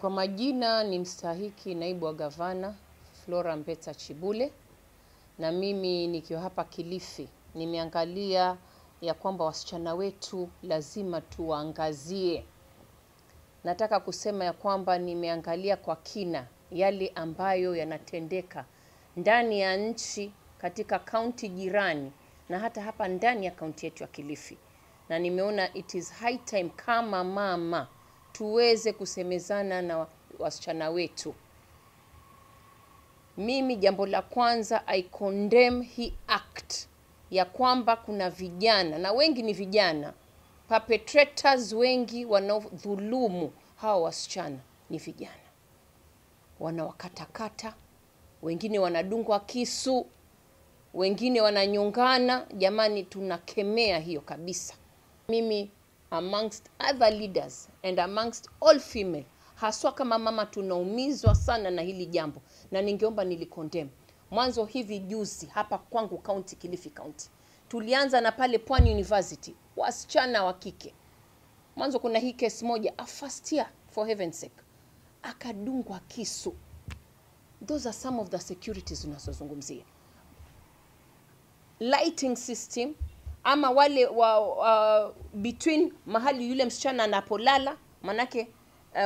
Kwa majina ni mstahiki naibu wa gavana Flora Mbetsa Chibule, na mimi nikiwa hapa Kilifi nimeangalia ya kwamba wasichana wetu lazima tuwaangazie. Nataka kusema ya kwamba nimeangalia kwa kina yale ambayo yanatendeka ndani ya nchi, katika kaunti jirani na hata hapa ndani ya kaunti yetu ya Kilifi, na nimeona it is high time kama mama tuweze kusemezana na wasichana wetu. Mimi jambo la kwanza, I condemn hii act ya kwamba kuna vijana, na wengi ni vijana perpetrators, wengi wanaodhulumu hao wasichana ni vijana, wanawakatakata, wengine wanadungwa kisu, wengine wananyongana. Jamani, tunakemea hiyo kabisa. Mimi amongst other leaders and amongst all female, haswa kama mama tunaumizwa sana na hili jambo, na ningeomba nilikondem. Mwanzo hivi juzi hapa kwangu county, Kilifi county, tulianza na pale Pwani University, wasichana wa kike. Mwanzo kuna hii case moja, a first year for heaven's sake, akadungwa kisu. Those are some of the securities unazozungumzia. Lighting system, ama wale between mahali yule msichana anapolala, manake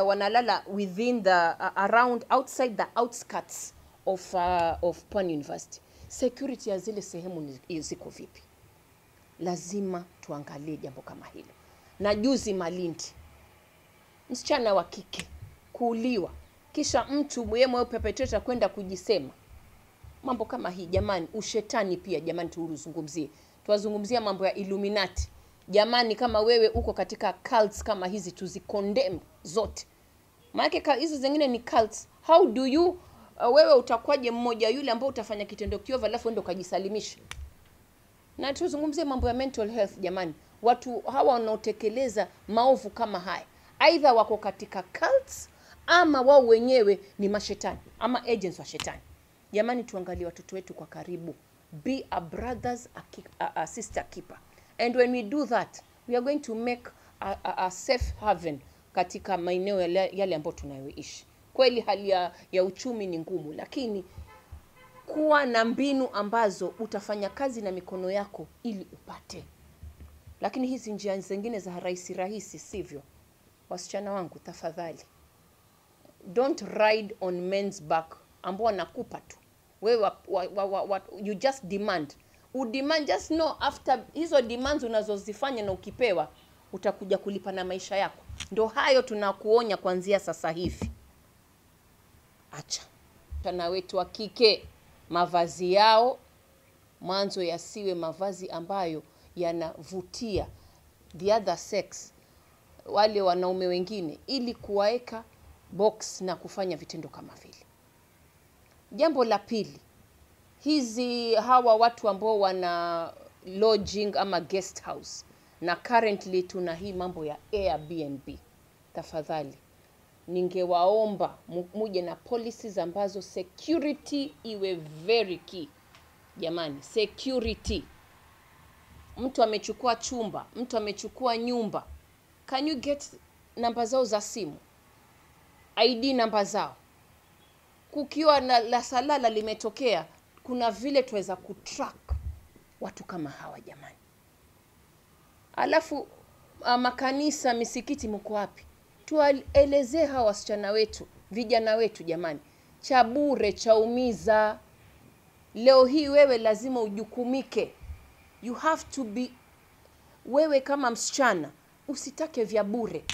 wanalala within the around outside the outskirts of Pwani University. Security ya zile sehemu ziko vipi? Lazima tuangalie jambo kama hilo. Na juzi Malindi, msichana wa kike kuuliwa, kisha mtu mwema perpetrator kwenda kujisema. Mambo kama hii jamani, ushetani pia jamani, tuuruzungumzie. Tuwazungumzia mambo ya Illuminati. Jamani, kama wewe uko katika cults kama hizi, tuzikondemn zote. Maana hizi zingine ni cults. How do you wewe utakwaje mmoja yule ambao utafanya kitendo kiovu alafu ende ukajisalimisha? Na tuzungumzie mambo ya mental health jamani. Watu hawa wanaotekeleza maovu kama haya, either wako katika cults ama wao wenyewe ni mashetani ama agents wa shetani. Jamani, tuangalie watoto wetu kwa karibu. Be a brothers, a sister keeper. And when we do that, we are going to make a safe haven katika maeneo yale ambayo tunayoishi. Kweli hali ya uchumi ni ngumu, lakini kuwa na mbinu ambazo utafanya kazi na mikono yako ili upate. Lakini hizi njia zingine za rahisi sivyo. Wasichana wangu tafadhali, don't ride on men's back ambao wanakupa tu. Wewe you just demand. Udemand, just know after hizo demands unazozifanya na ukipewa utakuja kulipa na maisha yako. Ndio hayo tunakuonya kuanzia sasa hivi. Acha tena wetu wa kike, mavazi yao mwanzo yasiwe mavazi ambayo yanavutia the other sex, wale wanaume wengine, ili kuwaeka box na kufanya vitendo kama vile. Jambo la pili, hawa watu ambao wana lodging ama guest house, na currently tuna hii mambo ya Airbnb. Tafadhali ningewaomba muje na policies ambazo security iwe very key. Jamani, security. Mtu amechukua chumba, mtu amechukua nyumba, can you get namba zao za simu, ID namba zao? Kukiwa na la salala limetokea, kuna vile tuweza kutrack watu kama hawa jamani. Alafu makanisa, misikiti, mko wapi? Tuwaelezee hawa wasichana wetu, vijana wetu jamani, cha bure chaumiza. Leo hii wewe lazima ujukumike. You have to be, wewe kama msichana usitake vya bure.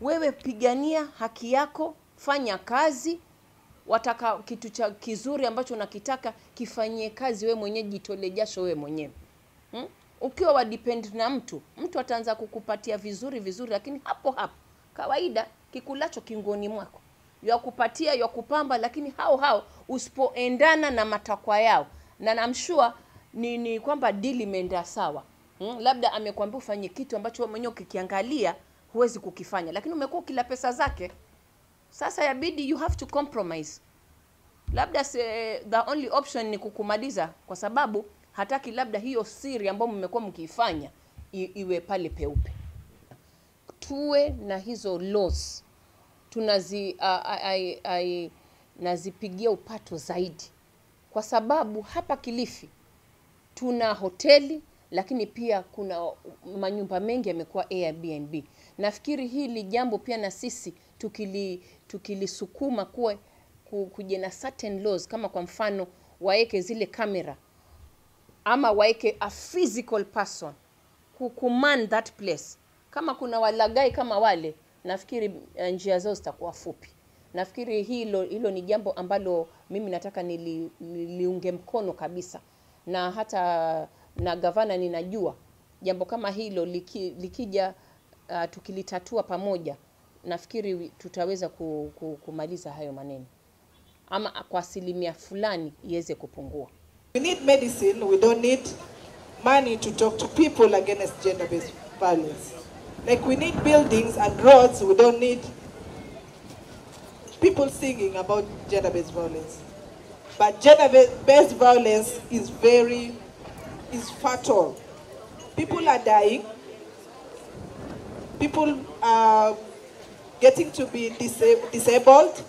Wewe pigania haki yako, fanya kazi. Wataka kitu cha kizuri ambacho unakitaka, kifanyie kazi wewe mwenyewe, jitole jasho wewe mwenyewe. Ukiwa wa depend na mtu ataanza kukupatia vizuri, lakini hapo kawaida kikulacho kingoni mwako. Yakupatia, yakupamba, lakini hao usipoendana na matakwa yao. Na namshua ni kwamba deal imeenda sawa. Labda amekwambia ufanye kitu ambacho wewe mwenyewe ukikiangalia huwezi kukifanya, lakini umekuwa kila pesa zake. Sasa yabidi you have to compromise. Labda the only option ni kukumaliza, kwa sababu hataki labda hiyo siri ambayo mmekuwa mkiifanya iwe pale peupe. Tuwe na hizo laws. nazipigia upato zaidi. Kwa sababu hapa Kilifi tuna hoteli, lakini pia kuna manyumba mengi yamekuwa Airbnb. Nafikiri hili jambo pia na sisi tukilisukuma kuwa kuje na certain laws, kama kwa mfano waeke zile kamera ama waeke a physical person ku command that place. Kama kuna walagai kama wale, nafikiri njia zao zitakuwa fupi. Nafikiri hilo ni jambo ambalo mimi nataka niliunge mkono kabisa. Na hata na gavana ninajua jambo kama hilo likija tukilitatua pamoja, nafikiri tutaweza kumaliza hayo maneno, ama kwa asilimia fulani iweze kupungua. We need medicine, we don't need money to talk to people against gender-based violence. Like we need buildings and roads, we don't need people singing about gender-based violence. But gender-based violence is fatal. People are dying. People are getting to be disabled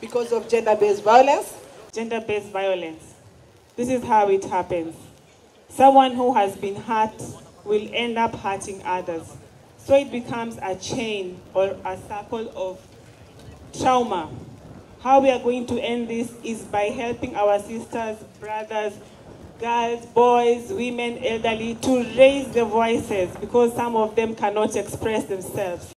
because of gender-based violence. Gender-based violence. This is how it happens. Someone who has been hurt will end up hurting others. So it becomes a chain or a circle of trauma. How we are going to end this is by helping our sisters, brothers, girls, boys, women, elderly to raise their voices, because some of them cannot express themselves.